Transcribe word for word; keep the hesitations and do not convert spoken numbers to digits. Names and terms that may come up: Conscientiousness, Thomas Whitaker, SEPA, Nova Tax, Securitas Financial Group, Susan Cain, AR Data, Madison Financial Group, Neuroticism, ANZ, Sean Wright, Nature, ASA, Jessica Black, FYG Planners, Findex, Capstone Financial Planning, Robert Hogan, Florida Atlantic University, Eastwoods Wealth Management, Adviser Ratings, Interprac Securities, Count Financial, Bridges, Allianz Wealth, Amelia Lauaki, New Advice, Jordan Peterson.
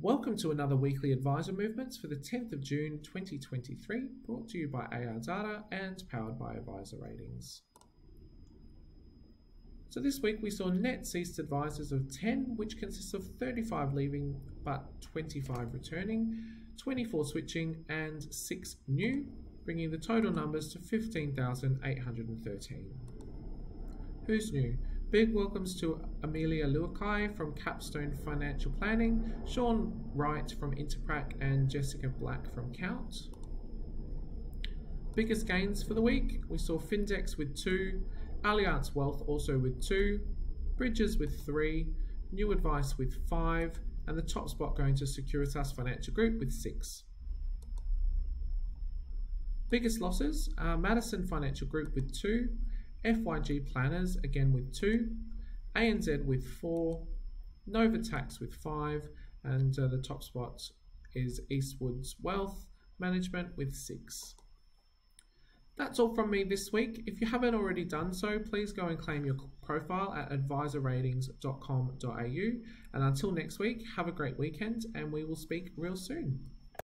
Welcome to another weekly Adviser Movements for the tenth of June twenty twenty-three, brought to you by A R Data and powered by Adviser Ratings. So this week we saw net ceased advisers of ten, which consists of thirty-five leaving but twenty-five returning, twenty-four switching and six new, bringing the total numbers to fifteen thousand eight hundred thirteen. Who's new? Big welcomes to Amelia Lauaki from Capstone Financial Planning, Sean Wright from Interprac and Jessica Black from Count. Biggest gains for the week, we saw Findex with two, Allianz Wealth also with two, Bridges with three, New Advice with five, and the top spot going to Securitas Financial Group with six. Biggest losses are Madison Financial Group with two, F Y G Planners again with two, A N Z with four, Nova Tax with five, and uh, the top spot is Eastwoods Wealth Management with six. That's all from me this week. If you haven't already done so, please go and claim your profile at adviser ratings dot com dot a u. And until next week, have a great weekend and we will speak real soon.